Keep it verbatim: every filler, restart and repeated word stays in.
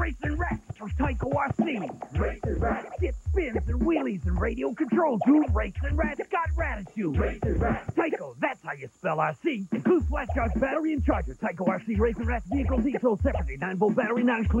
Racin' Ratz from Tyco R C. Racin' Ratz. Dip spins and wheelies and radio control, dude. Racin' Ratz got ratitude. Racin' Ratz. Tyco, that's how you spell R C. Includes flash charge battery and charger. Tyco R C Racin' Ratz vehicles each sold separately. nine volt battery not included.